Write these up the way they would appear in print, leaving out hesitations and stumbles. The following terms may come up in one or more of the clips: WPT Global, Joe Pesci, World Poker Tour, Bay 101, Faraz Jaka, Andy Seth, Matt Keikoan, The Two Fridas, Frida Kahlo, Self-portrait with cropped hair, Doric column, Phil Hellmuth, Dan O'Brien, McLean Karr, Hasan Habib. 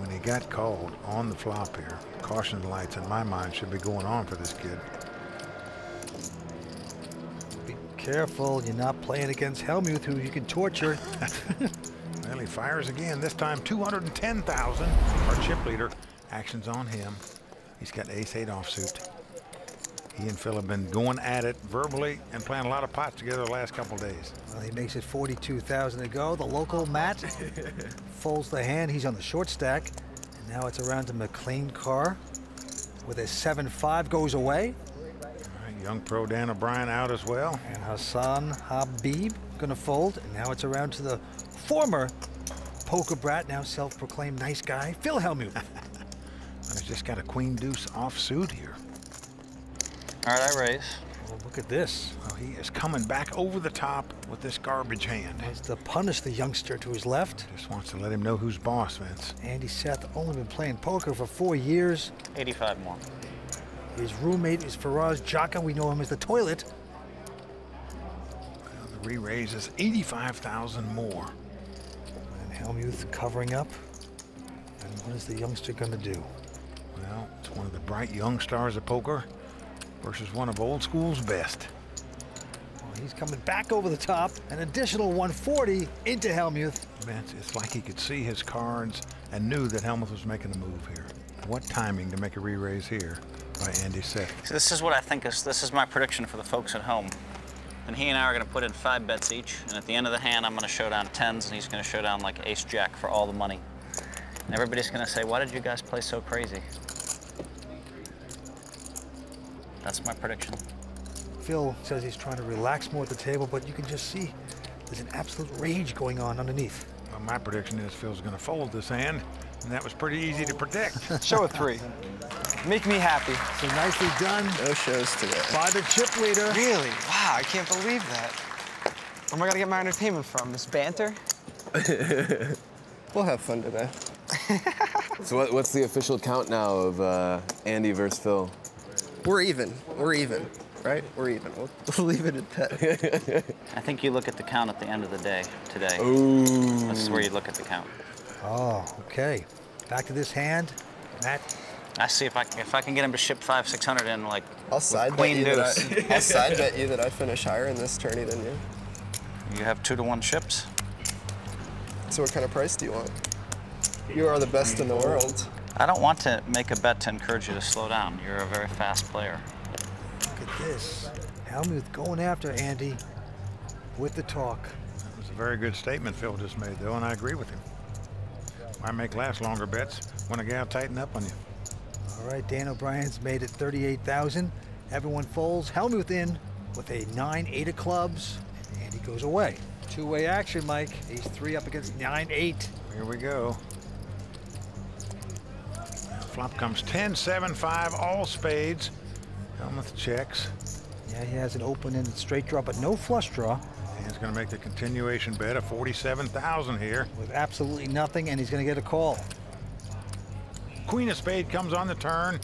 when he got called on the flop here. Caution lights in my mind should be going on for this kid. Be careful, you're not playing against Hellmuth, who you can torture. Well, he fires again, this time 210,000, our chip leader. Action's on him. He's got ace-8 offsuit. He and Phil have been going at it verbally and playing a lot of pots together the last couple of days. Well, he makes it 42,000 to go. The local Matt folds the hand. He's on the short stack. And now it's around to McLean Karr with a 7-5 goes away. All right, young pro Dan O'Brien out as well. And Hasan Habib going to fold. And now it's around to the former poker brat, now self-proclaimed nice guy, Phil Hellmuth. He's just got a queen deuce offsuit here. All right, I raise. Well, look at this. Well, he is coming back over the top with this garbage hand. Wants to punish the youngster to his left. Just wants to let him know who's boss, Vince. Andy Seth only been playing poker for 4 years. 85 more. His roommate is Faraz Jaka. We know him as the toilet. Well, the re-raise is 85,000 more. And Hellmuth covering up. And what is the youngster going to do? Well, it's one of the bright young stars of poker versus one of old school's best. Well, he's coming back over the top, an additional 140 into Hellmuth. Man, it's like he could see his cards and knew that Hellmuth was making the move here. What timing to make a re-raise here by Andy Seth. So this is what I think is, this is my prediction for the folks at home. And he and I are gonna put in 5 bets each, and at the end of the hand, I'm gonna show down 10s, and he's gonna show down like ace-jack for all the money. And everybody's gonna say, why did you guys play so crazy? That's my prediction. Phil says he's trying to relax more at the table, but you can just see there's an absolute rage going on underneath. Well, my prediction is Phil's going to fold this hand, and that was pretty easy to predict. Show a 3. Make me happy. So nicely done. No shows today. By the chip leader. Really? Wow, I can't believe that. Where am I going to get my entertainment from? This banter? We'll have fun today. So what's the official count now of Andy versus Phil? We're even, right? We're even. We'll leave it at that. I think you look at the count at the end of the day today. Ooh. This is where you look at the count. Oh, okay. Back to this hand, Matt. I see if I can get him to ship 500-600 in like. I'll side bet you that I finish higher in this tourney than you. You have 2-to-1 ships. So what kind of price do you want? You are the best in the world. I don't want to make a bet to encourage you to slow down. You're a very fast player. Look at this. Hellmuth going after Andy with the talk. That was a very good statement Phil just made, though, and I agree with him. Why make last longer bets when a gal tighten up on you? All right, Dan O'Brien's made it 38,000. Everyone folds. Hellmuth in with a 9-8 of clubs, and Andy goes away. Two-way action, Mike. Ace-3 up against 9-8. Here we go. Flop comes 10-7-5, all spades. Hellmuth checks. Yeah, he has an open-ended straight draw, but no flush draw. And he's going to make the continuation bet of 47,000 here. With absolutely nothing, and he's going to get a call. Queen of spade comes on the turn.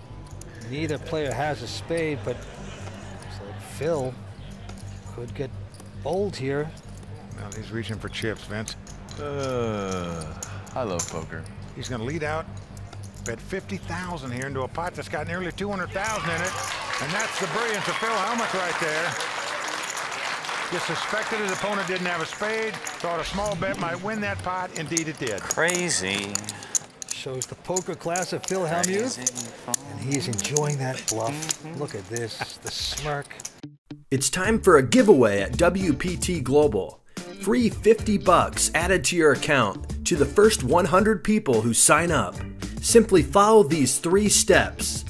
Neither player has a spade, but looks like Phil could get bold here. Now he's reaching for chips, Vince. I love poker. He's going to lead out. Bet 50,000 here into a pot that's got nearly 200,000 in it. And that's the brilliance of Phil Hellmuth right there. Just suspected his opponent didn't have a spade, thought a small bet might win that pot. Indeed it did. Crazy. Shows the poker class of Phil Hellmuth. And he's enjoying that bluff. Look at this, the smirk. It's time for a giveaway at WPT Global. Free $50 added to your account to the first 100 people who sign up. Simply follow these 3 steps.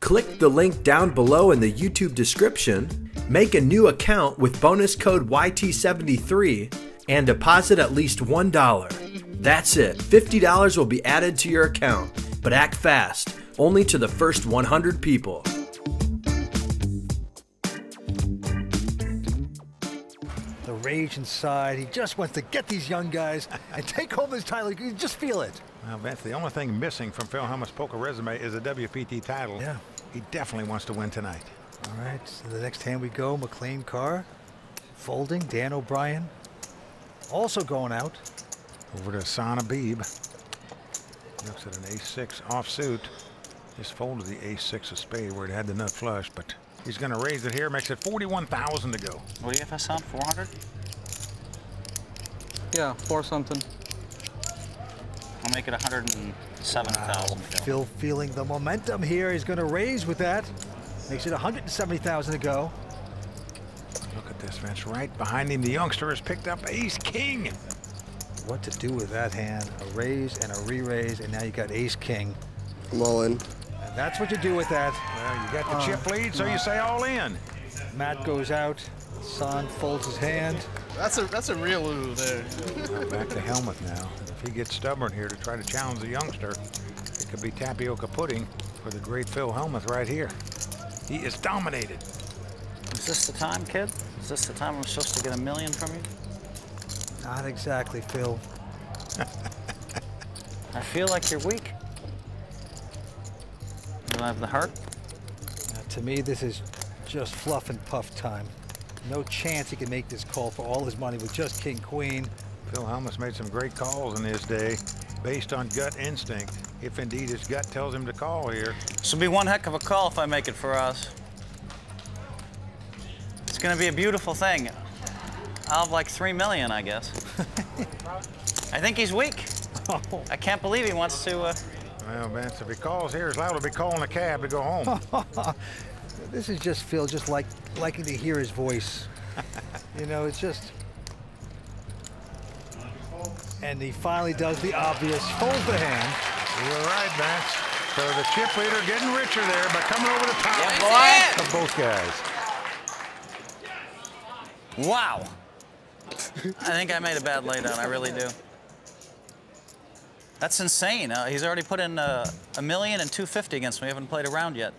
Click the link down below in the YouTube description, make a new account with bonus code YT73, and deposit at least $1. That's it, $50 will be added to your account, but act fast, only to the first 100 people. The rage inside, he just wants to get these young guys and take home this title, you just feel it. Well, Vince, the only thing missing from Phil Hellmuth's poker resume is a WPT title. Yeah. He definitely wants to win tonight. All right, so the next hand we go, McLean Karr, folding, Dan O'Brien, also going out. Over to Hasan Habib. Looks at an ace-6 offsuit. Just folded the ace-6 of spade where it had the nut flush, but he's going to raise it here. Makes it 41,000 to go. What do you have, Hasan? 400? Yeah, 4 something. I'll make it 107,000 to go. Phil feeling the momentum here. He's going to raise with that. Makes it 170,000 to go. Look at this, Vince. Right behind him, the youngster has picked up ace-king. What to do with that hand? A raise and a re-raise, and now you got ace-king. I'm all in. And that's what you do with that. Well, you got the chip lead, so you say all in. Matt goes out. Hasan folds his hand. That's a real ooh there. Well, back to Hellmuth now. If he gets stubborn here to try to challenge the youngster, it could be tapioca pudding for the great Phil Hellmuth right here. He is dominated. Is this the time, kid? Is this the time I'm supposed to get $1 million from you? Not exactly, Phil. I feel like you're weak. You don't have the heart. Now, to me, this is just fluff and puff time. No chance he can make this call for all his money with just king queen. Phil Hellmuth made some great calls in his day based on gut instinct, if indeed his gut tells him to call here. This will be one heck of a call if I make it for us. It's going to be a beautiful thing. I'll have like $3 million, I guess. I think he's weak. I can't believe he wants to. Well, Vince, if he calls here, he's liable to be calling a cab to go home. This is just Phil, just liking to hear his voice. You know, it's just. And he finally does the obvious, folds the hand. You're right, Vince. So the chip leader getting richer there by coming over the top of both guys. Wow. I think I made a bad laydown. I really do. That's insane. He's already put in $1,250,000 against me. I haven't played a round yet,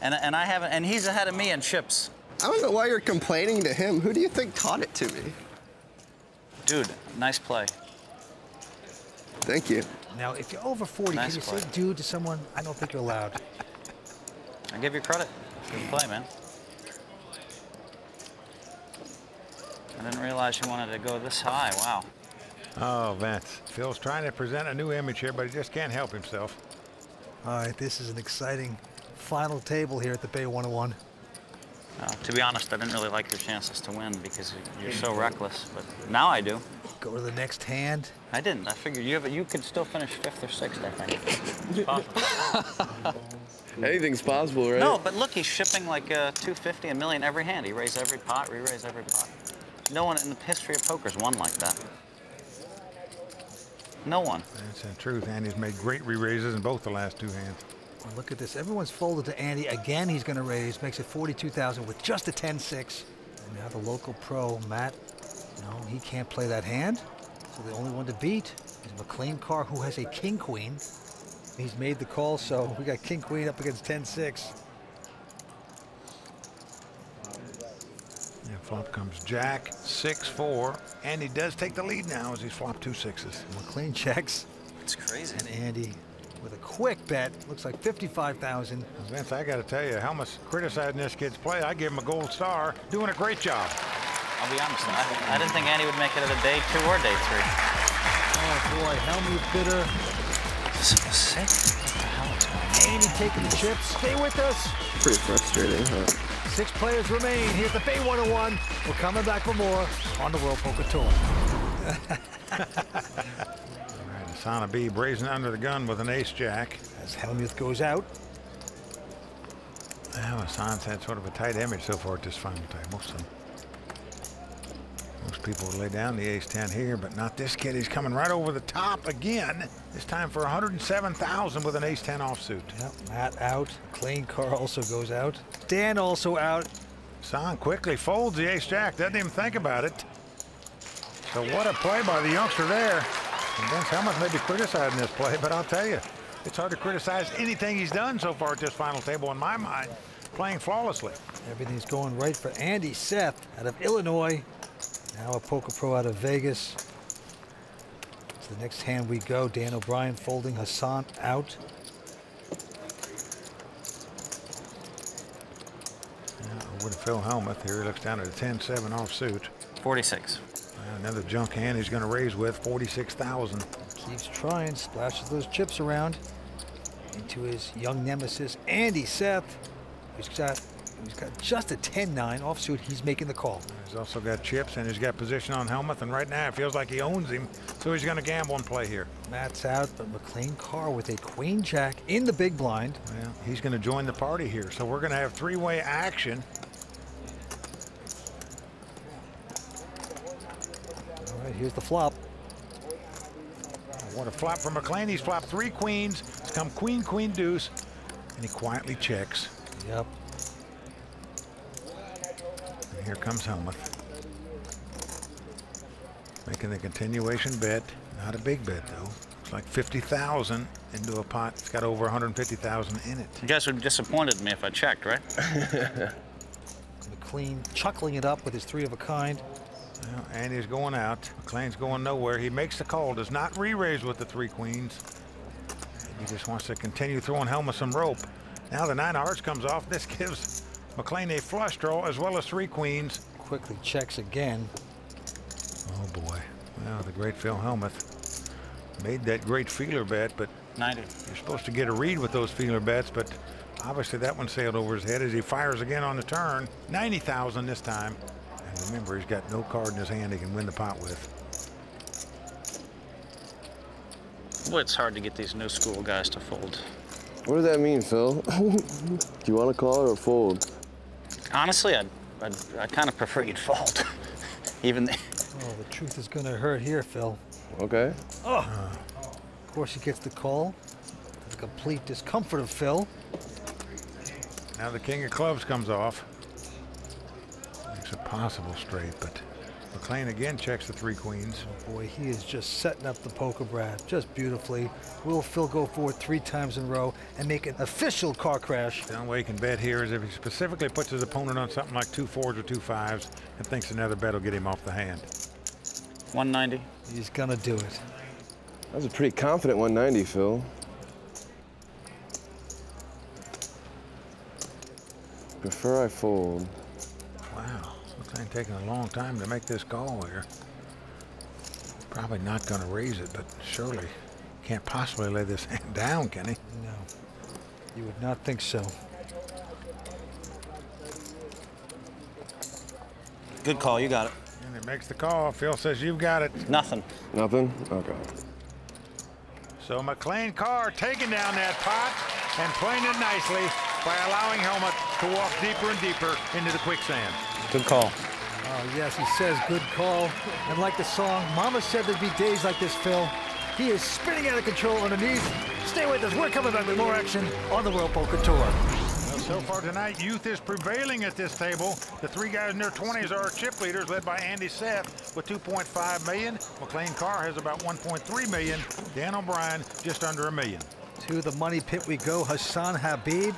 and I haven't. And he's ahead of me in chips. I don't know why you're complaining to him. Who do you think taught it to me? Dude, nice play. Thank you. Now, if you're over 40, nice can you say "dude" to someone? I don't think you're allowed. I give you credit. Good play, man. I didn't realize you wanted to go this high. Wow. Oh, Vince. Phil's trying to present a new image here, but he just can't help himself. All right, this is an exciting final table here at the Bay 101. To be honest, I didn't really like your chances to win because you're so reckless, but now I do. Go to the next hand. I didn't. I figured you could still finish 5th or 6th, I think. Anything's possible, right? No, but look, he's shipping like 250, $1 million every hand. He raised every pot, re-raised every pot. No one in the history of poker's won like that. No one. That's the truth. Andy's made great re-raises in both the last two hands. Well, look at this. Everyone's folded to Andy. Again, he's going to raise. Makes it 42,000 with just a 10-6. And now the local pro, Matt, no, he can't play that hand. So the only one to beat is McLean Karr, who has a king-queen. He's made the call, so we got king-queen up against 10-6. Flop comes Jack, 6-4. Andy does take the lead now as he's flopped 2 6s. McLean checks. It's crazy. And Andy with a quick bet, looks like 55,000. Vince, I got to tell you, Hellmuth criticizing this kid's play. I give him a gold star, doing a great job. I'll be honest, I didn't think Andy would make it out of day 2 or day 3. Oh boy, Hellmuth bitter. Andy taking the chips. Stay with us. Pretty frustrating, huh? 6 players remain here at the Bay 101. We're coming back for more on the World Poker Tour. All right, Hasan Habib raising under the gun with an ace-jack. As Hellmuth goes out. Well, Hasan's had sort of a tight image so far at this final table. So most people would lay down the ace-10 here, but not this kid. He's coming right over the top again. This time for 107,000 with an ace-10 offsuit. Yep, Matt out. McLean Karr also goes out. Dan also out. Hasan quickly folds the ace-jack. Doesn't even think about it. So what a play by the youngster there. And Vince Hellmuth may be criticizing this play, but I'll tell you, it's hard to criticize anything he's done so far at this final table in my mind, playing flawlessly. Everything's going right for Andy Seth out of Illinois. Now a poker pro out of Vegas. To the next hand we go. Dan O'Brien folding, Hasan out. With Phil Hellmuth here, he looks down at a 10-7 offsuit. 46. Another junk hand he's going to raise with, 46,000. keeps trying, splashes those chips around into his young nemesis, Andy Seth, who's got just a 10-9 offsuit. He's making the call. He's also got chips, and he's got position on Hellmuth, and right now it feels like he owns him, so he's going to gamble and play here. Matt's out, but McLean Karr with a queen jack in the big blind. Yeah, he's going to join the party here, so we're going to have three-way action. All right, here's the flop. What a flop from McLean. He's flopped three queens. It's come queen, queen, deuce, and he quietly checks. Yep. And here comes Hellmuth. Making the continuation bet. Not a big bet, though. It's like 50,000 into a pot. It's got over 150,000 in it. You guys would have disappointed me if I checked, right? McLean chuckling it up with his three of a kind. Well, and he's going out. McLean's going nowhere. He makes the call. Does not re-raise with the three queens. He just wants to continue throwing Hellmuth some rope. Now the nine of hearts comes off. This gives McLean a flush draw as well as three queens. Quickly checks again. Oh boy. Well, the great Phil Hellmuth made that great feeler bet, but 90. You're supposed to get a read with those feeler bets, but obviously that one sailed over his head as he fires again on the turn. 90,000 this time. And remember, he's got no card in his hand he can win the pot with. Well, it's hard to get these new school guys to fold. What does that mean, Phil? Do you want to call it or fold? Honestly, I kind of prefer you'd fold. Even. Oh, the truth is going to hurt here, Phil. Okay. Oh. Of course, he gets the call. The complete discomfort of Phil. Now the king of clubs comes off. Makes a possible straight, but McLean again checks the three queens. Oh boy, he is just setting up the poker, Brad, just beautifully. Will Phil go for it three times in a row and make an official car crash? The only way he can bet here is if he specifically puts his opponent on something like 2 4s or 2 5s and thinks another bet will get him off the hand. 190. He's gonna do it. That was a pretty confident 190, Phil. Prefer I fold. Wow. It's ain't taking a long time to make this call here. Probably not going to raise it, but surely can't possibly lay this hand down, can he? No, you would not think so. Good call, you got it. And it makes the call. Phil says you've got it. Nothing. Nothing? Okay. So McLean Karr taking down that pot and playing it nicely by allowing Hellmuth to walk deeper and deeper into the quicksand. Good call. Oh, yes, he says good call. And like the song, Mama said there'd be days like this, Phil. He is spinning out of control underneath. Stay with us. We're coming back with more action on the World Poker Tour. Well, so far tonight, youth is prevailing at this table. The three guys in their 20s are chip leaders, led by Andy Seth with 2.5 million. McLean Karr has about 1.3 million. Dan O'Brien, just under a million. To the money pit we go. Hasan Habib,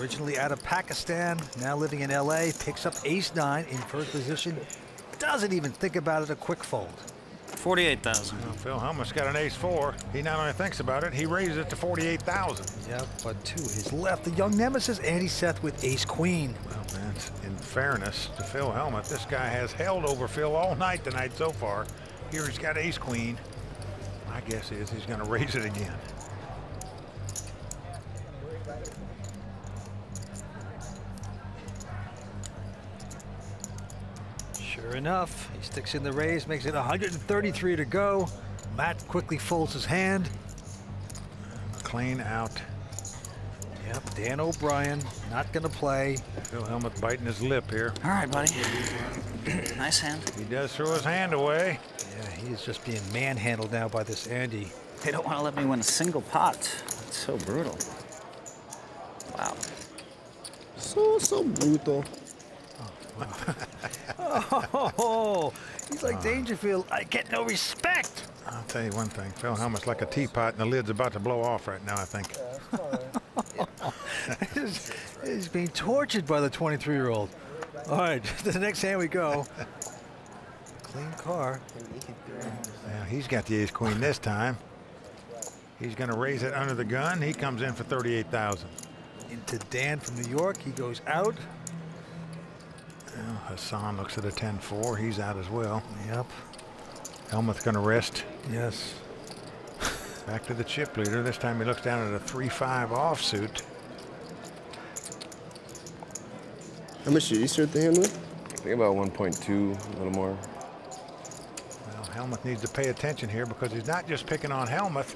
originally out of Pakistan, now living in LA, picks up ace-9 in first position. Doesn't even think about it, a quick fold. 48,000. Well, Phil Hellmuth's got an ace-4. He not only thinks about it, he raises it to 48,000. Yep, but to his left, the young nemesis, Andy Seth with ace-queen. Well, man, in fairness to Phil Hellmuth, this guy has held over Phil all night tonight so far. Here he's got ace-queen. My guess is he's going to raise it again. Sure enough, he sticks in the raise, makes it 133 to go. Matt quickly folds his hand. McLean out. Yep, Dan O'Brien not going to play. Phil Hellmuth biting his lip here. All right, buddy. Nice hand. He does throw his hand away. Yeah, he is just being manhandled now by this Andy. They don't want to let me win a single pot. It's so brutal. Wow. So brutal. Oh, he's like Dangerfield. I get no respect. I'll tell you one thing. Phil Hellmuth's like a teapot, and the lid's about to blow off right now, I think. He's being tortured by the 23-year-old. All right, to the next hand we go. McLean Karr. Now, he's got the ace-queen this time. He's going to raise it under the gun. He comes in for 38,000. Into Dan from New York. He goes out. Well, Hasan looks at a 10-4. He's out as well. Yep. Hellmuth's going to rest. Yes. Back to the chip leader. This time he looks down at a 3-5 offsuit. How much did he start the hand with? I think about 1.2, a little more. Well, Hellmuth needs to pay attention here because he's not just picking on Hellmuth.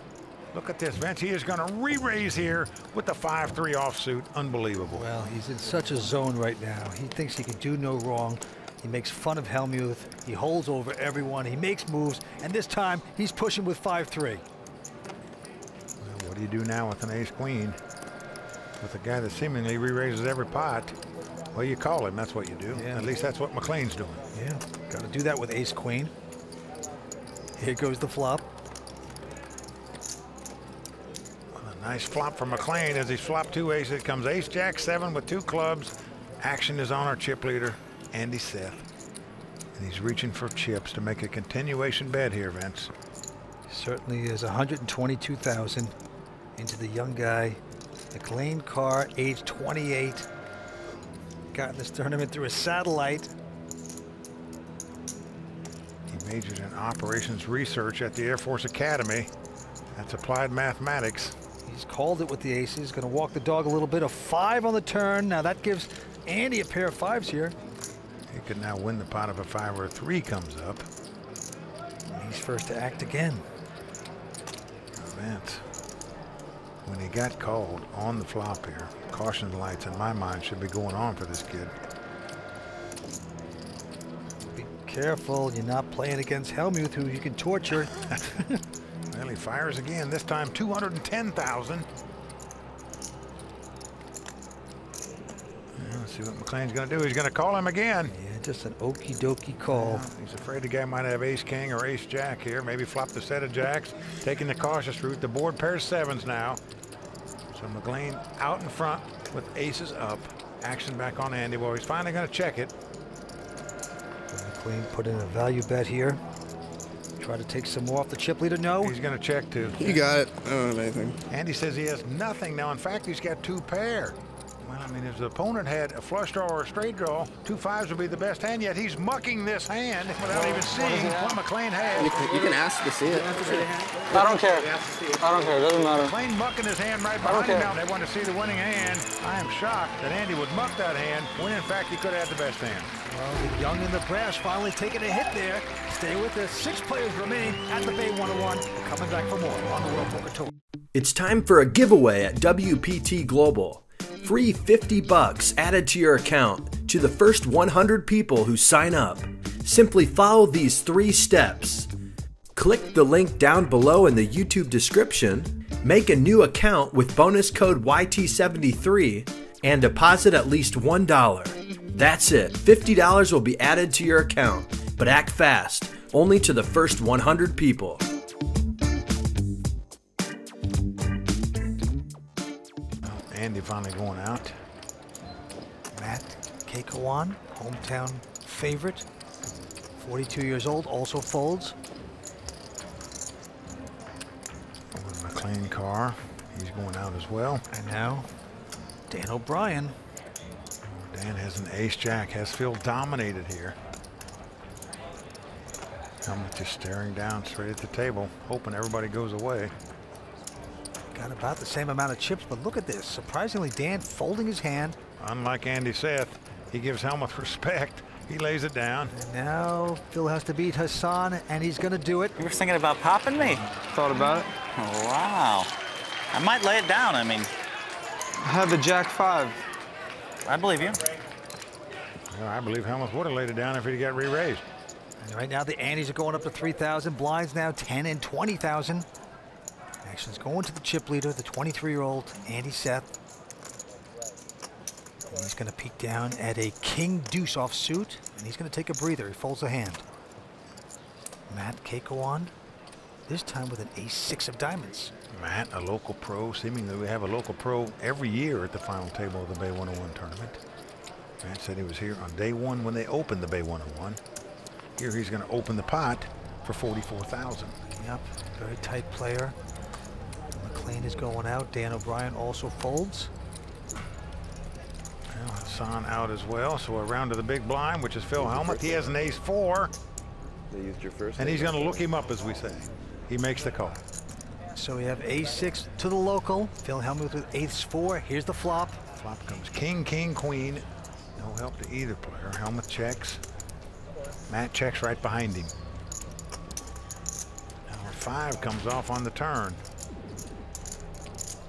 Look at this, Vince. He is going to re-raise here with the 5-3 offsuit. Unbelievable. Well, he's in such a zone right now. He thinks he can do no wrong. He makes fun of Hellmuth. He holds over everyone. He makes moves. And this time, he's pushing with 5-3. Well, what do you do now with an ace-queen? With a guy that seemingly re-raises every pot? Well, you call him. That's what you do. Yeah. At least that's what McLean's doing. Yeah, got to do that with ace-queen. Here goes the flop. Nice flop for McLean as he flopped two aces. It comes ace-jack-7 with two clubs. Action is on our chip leader, Andy Seth. And he's reaching for chips to make a continuation bet here, Vince. Certainly is. 122,000 into the young guy. McLean Karr, age 28. Got in this tournament through a satellite. He majors in operations research at the Air Force Academy. That's applied mathematics. He's called it with the aces. Going to walk the dog a little bit. A 5 on the turn. Now that gives Andy a pair of 5s here. He could now win the pot if a 5 or a 3 comes up. And he's first to act again. Vince, when he got called on the flop here, caution lights in my mind should be going on for this kid. Be careful. You're not playing against Hellmuth, who you can torture. Well, he fires again, this time 210,000. Let's see what McLean's going to do. He's going to call him again. Yeah, just an okie dokie call. Well, he's afraid the guy might have ace king or ace jack here. Maybe flop the set of jacks, taking the cautious route. The board pairs 7s now. So McLean out in front with aces up. Action back on Andy. Well, he's finally going to check it. So McLean put in a value bet here. Try to take some more off the chip leader. No. He's going to check, too. He got it. I don't have anything. Andy says he has nothing. Now, in fact, he's got two pair. Well, I mean, if the opponent had a flush draw or a straight draw, 2-5s would be the best hand, yet he's mucking this hand without even seeing what McLean has. You can ask to see it. I don't care. I don't care. It doesn't matter. McLean mucking his hand right behind him. Now they want to see the winning hand. I am shocked that Andy would muck that hand when, in fact, he could have had the best hand. Well, the young and the brash finally taking a hit there. Stay with us. 6 players remain at the Bay 101. Coming back for more on the World Poker Tour. It's time for a giveaway at WPT Global. Free $50 added to your account to the first 100 people who sign up. Simply follow these 3 steps. Click the link down below in the YouTube description, make a new account with bonus code YT73, and deposit at least $1. That's it. $50 will be added to your account, but act fast, only to the first 100 people. Andy finally going out. Matt Keikoan, hometown favorite, 42 years old, also folds. With McLean Karr, he's going out as well. And now, Dan O'Brien. Dan has an ace-jack, has Phil dominated here. Hellmuth just staring down straight at the table, hoping everybody goes away. Got about the same amount of chips, but look at this. Surprisingly, Dan folding his hand. Unlike Andy Seth, he gives Hellmuth respect. He lays it down. And now Phil has to beat Hasan, and he's going to do it. You were thinking about popping me. Thought about it. Wow. I might lay it down, I mean. I have a jack-5. I believe you. Well, I believe Hellmuth would have laid it down if he got re-raised. And right now the Andes are going up to 3,000. Blinds now 10 and 20,000. Action's going to the chip leader, the 23-year-old Andy Seth. And he's going to peek down at a king-deuce offsuit, and he's going to take a breather. He folds a hand. Matt Keikoan, this time with an ace-6 of diamonds. Matt, a local pro. Seemingly we have a local pro every year at the final table of the Bay 101 tournament. Matt said he was here on day 1 when they opened the Bay 101. Here he's going to open the pot for 44,000. Yep, very tight player. McLean is going out. Dan O'Brien also folds. Well, Hasan out as well. So around to the big blind, which is Phil Hellmuth. He has an ace-4. They used your first. And he's going to look him up, as we say. He makes the call. So we have a6 to the local. Phil Hellmuth with ace-4. Here's the flop. Flop comes king, king, queen. No help to either player. Hellmuth checks. Matt checks right behind him. Number 5 comes off on the turn.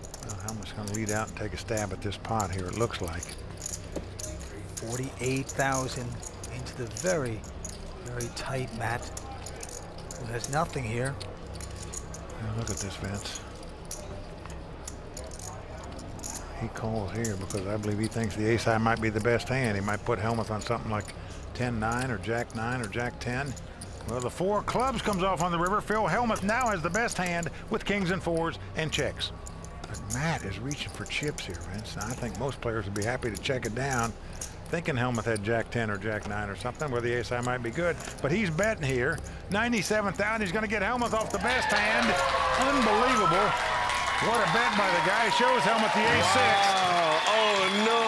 Well, Hellmuth's going to lead out and take a stab at this pot here, it looks like. 48,000 into the very, very tight Matt, who has nothing here. Now look at this, Vince. He calls here because I believe he thinks the ace-high might be the best hand. He might put Hellmuth on something like 10-9 or jack-9 or jack-10. Well, the 4 clubs comes off on the river. Phil Hellmuth now has the best hand with kings and 4s and checks. But Matt is reaching for chips here, Vince. Now, I think most players would be happy to check it down, thinking Hellmuth had jack-10 or jack-9 or something where the ace-high might be good. But he's betting here. 97,000. He's going to get Hellmuth off the best hand. Unbelievable. What a bet by the guy. Shows Hellmuth the ace-6. Wow. Oh, no.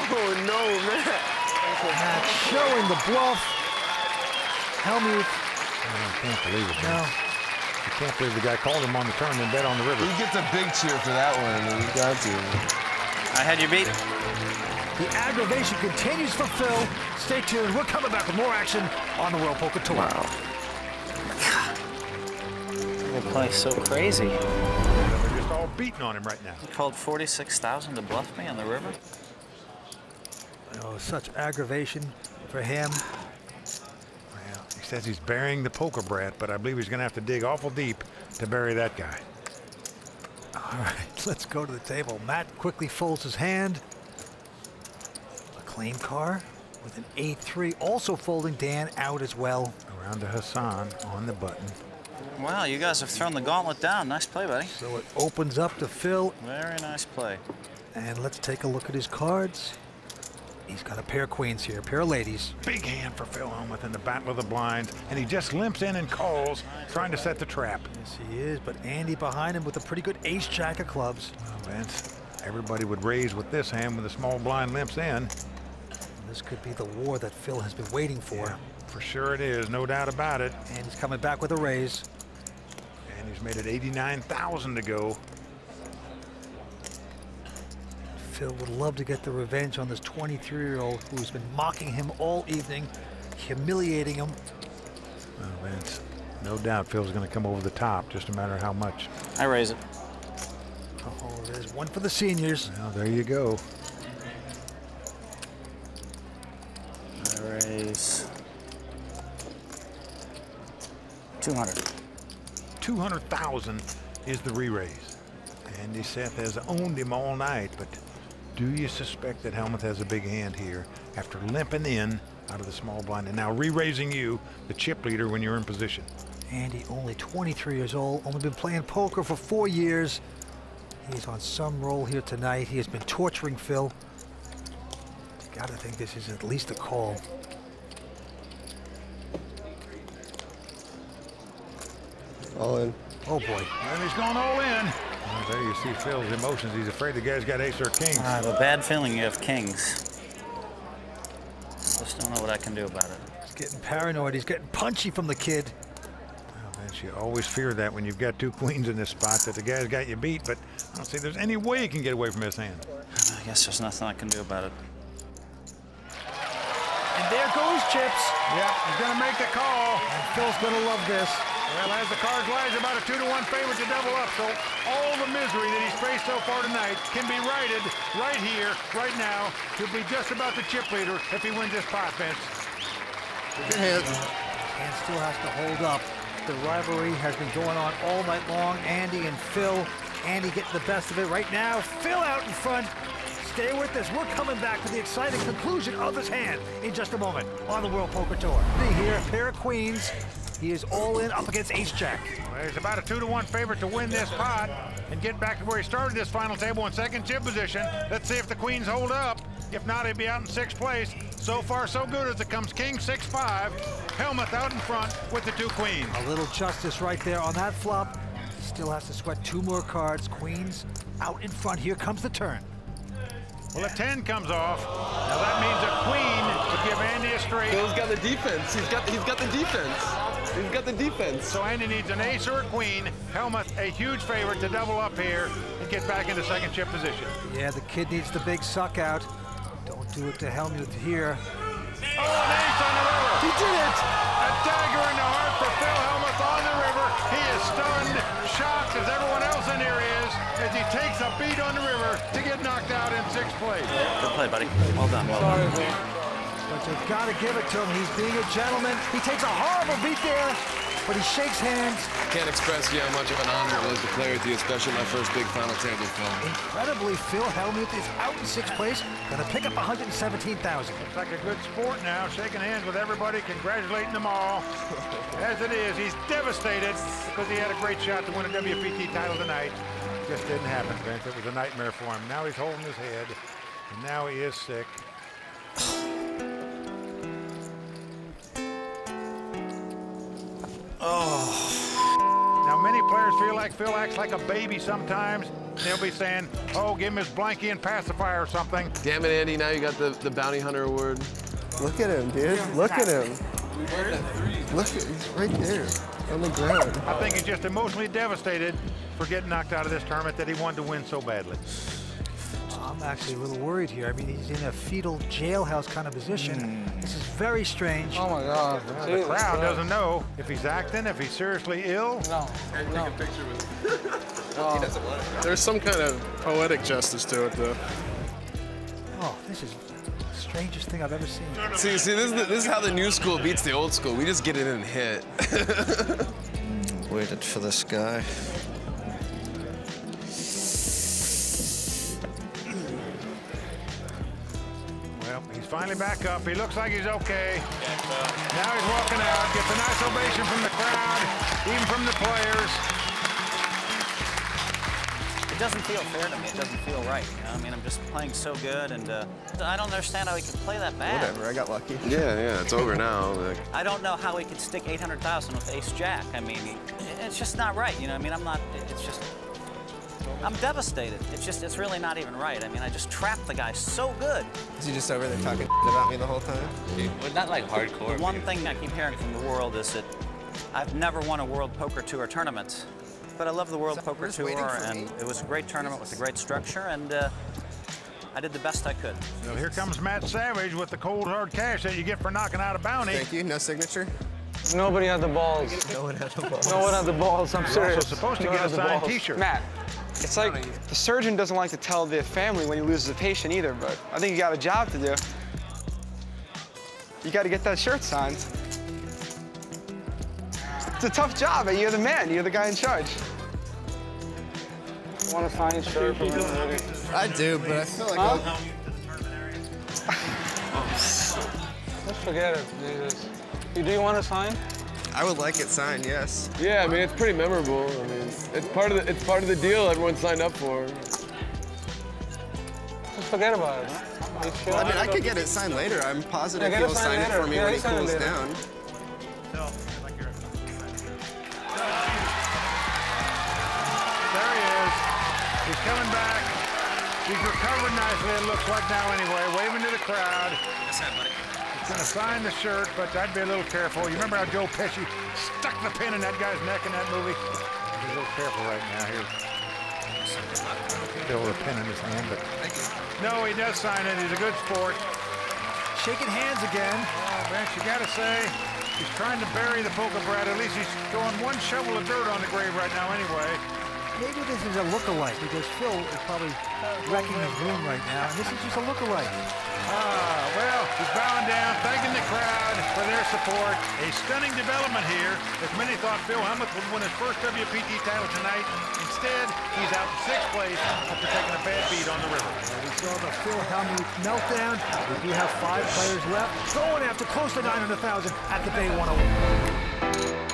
Oh, no, Matt. Matt showing the bluff. Hellmuth. I can't believe it, man. No. I can't believe the guy called him on the turn and bet on the river. You get the big cheer for that one. You got to. I had you beat. The aggravation continues for Phil. Stay tuned. We're coming back with more action on the World Poker Tour. Wow. They play so crazy. They're just all beating on him right now. He called 46,000 to bluff me on the river. Oh, such aggravation for him. Well, he says he's burying the poker brat, but I believe he's going to have to dig awful deep to bury that guy. All right, let's go to the table. Matt quickly folds his hand. McLean Karr with an 8-3, also folding Dan out as well. Around to Hasan on the button. Wow, you guys have thrown the gauntlet down. Nice play, buddy. So it opens up to Phil. Very nice play. And let's take a look at his cards. He's got a pair of queens here, a pair of ladies. Big hand for Phil Hellmuth in the battle of the blinds, and he just limps in and calls, trying to set the trap. Yes, he is, but Andy behind him with a pretty good ace-jack of clubs. Oh, Vince, everybody would raise with this hand when the small blind limps in. This could be the war that Phil has been waiting for. Yeah, for sure it is, no doubt about it. And he's coming back with a raise. And he's made it 89,000 to go. Phil would love to get the revenge on this 23-year-old who's been mocking him all evening, humiliating him. Oh, Vince, no doubt Phil's going to come over the top, just no matter how much. I raise it. Oh, there's one for the seniors. Well, there you go. I raise. 200. 200,000 is the re-raise. Andy Seth has owned him all night, but do you suspect that Hellmuth has a big hand here after limping in out of the small blind and now re-raising you, the chip leader, when you're in position? Andy, only 23 years old, only been playing poker for 4 years. He's on some roll here tonight. He has been torturing Phil. You gotta think this is at least a call. All in. Oh, boy. And he's gone all in. Well, there you see Phil's emotions. He's afraid the guy's got ace or kings. I have a bad feeling you have kings. I just don't know what I can do about it. He's getting paranoid. He's getting punchy from the kid. Well, Vince, you always fear that when you've got two queens in this spot, that the guy's got you beat, but I don't see there's any way you can get away from his hand. I guess there's nothing I can do about it. And there goes chips. Yeah, he's going to make the call. And Phil's going to love this. Well, as the cards lie, he's about a 2-to-1 favorite to double up, so all the misery that he's faced so far tonight can be righted right here, right now. He'll be just about the chip leader if he wins this pot, Vince. Good hand. And still has to hold up. The rivalry has been going on all night long. Andy and Phil. Andy getting the best of it right now. Phil out in front. Stay with us. We're coming back with the exciting conclusion of this hand in just a moment on the World Poker Tour. Here, a pair of queens. He is all in up against ace-jack. Well, he's about a 2-to-1 favorite to win this pot and get back to where he started this final table in second chip position. Let's see if the queens hold up. If not, he'd be out in 6th place. So far, so good, as it comes king 6-5. Hellmuth out in front with the 2 queens. A little justice right there on that flop. He still has to sweat 2 more cards. Queens out in front. Here comes the turn. Well, a 10 comes off. Now that means a queen to give Andy a straight. Phil's got the defense. He's got the defense. He's got the defense. So Andy needs an ace or a queen. Hellmuth, a huge favorite to double up here and get back into second chip position. Yeah, the kid needs the big suck out. Don't do it to Hellmuth here. Oh, an ace on the river. He did it. A dagger in the heart for Phil Hellmuth on the river. He is stunned, shocked as everyone else in here is, as he takes a beat on the river to get knocked out in sixth place. Good play, buddy. Well done. Well done. But you've got to give it to him. He's being a gentleman. He takes a horrible beat there, but he shakes hands. Can't express how much of an honor it was to play with you, especially my first big final table film. Incredibly, Phil Hellmuth is out in sixth place, gonna pick up 117,000. Looks like a good sport now, shaking hands with everybody, congratulating them all. As it is, he's devastated because he had a great shot to win a WPT title tonight. Just didn't happen, Vince. It was a nightmare for him. Now he's holding his head, and now he is sick. Oh. Now many players feel like Phil acts like a baby sometimes. They'll be saying, oh, give him his blankie and pacifier or something. Damn it, Andy, now you got the Bounty Hunter Award. Look at him, dude. Look at him. Look at him. He's right there on the ground. I think he's just emotionally devastated for getting knocked out of this tournament that he wanted to win so badly. I'm actually a little worried here. I mean, he's in a fetal jailhouse kind of position. This is very strange. Oh, my God. The crowd doesn't know if he's acting, if he's seriously ill. No. Take a picture with him. He doesn't want it. There's some kind of poetic justice to it, though. Oh, this is the strangest thing I've ever seen. See, this is how the new school beats the old school. We just get it and hit. Waited for this guy. He's finally back up. He looks like he's okay. Now he's walking out. Gets a nice ovation from the crowd, even from the players. It doesn't feel fair to me. It doesn't feel right. You know? I mean, I'm just playing so good, and I don't understand how he could play that bad. Whatever, I got lucky. Yeah, it's over now. Like. I don't know how he could stick 800,000 with Ace Jack. I mean, it's just not right. You know, I mean, I'm devastated. It's really not even right. I mean, I just trapped the guy so good. Is he just over there talking about me the whole time? Well, not like hardcore. The one thing I keep hearing from the world is that I've never won a World Poker Tour tournament, but I love the World Poker Tour, and it was a great tournament with a great structure, and I did the best I could. Well, here comes Matt Savage with the cold hard cash that you get for knocking out a bounty. Thank you. No signature. Nobody had the balls. No one had the balls. No one had the balls. I'm serious. You're also supposed to get a signed T-shirt, Matt. It's like the surgeon doesn't like to tell the family when he loses a patient either, but I think you got a job to do. You got to get that shirt signed. It's a tough job, and you're the man. You're the guy in charge. I want to sign your shirt. I do, but I feel like let's forget it, Jesus. Do you want to sign? I would like it signed, yes. Yeah, I mean, it's pretty memorable. I mean, it's part of the deal everyone signed up for. Just forget about it. Well, I mean, I could get it signed later. I'm positive he'll sign it for me when he cools down. There he is. He's coming back. He's recovered nicely, it looks like now anyway, waving to the crowd. Yes, buddy. Gonna sign the shirt, but I'd be a little careful. You remember how Joe Pesci stuck the pin in that guy's neck in that movie? Be a little careful right now here. Still with a pin in his hand, but no, he does sign it. He's a good sport. Shaking hands again. Oh, Vince, you gotta say he's trying to bury the poker brat. At least he's throwing one shovel of dirt on the grave right now, anyway. Maybe this is a look-alike because Phil is probably wrecking his room right now. This is just a look-alike. Well, he's bowing down, thanking the crowd for their support. A stunning development here, as many thought Phil Hellmuth would win his first WPT title tonight. Instead, he's out in sixth place after taking a bad beat on the river. We saw the Phil Hellmuth meltdown. We do have 5 players left, going after close to 900,000 at the Bay 101.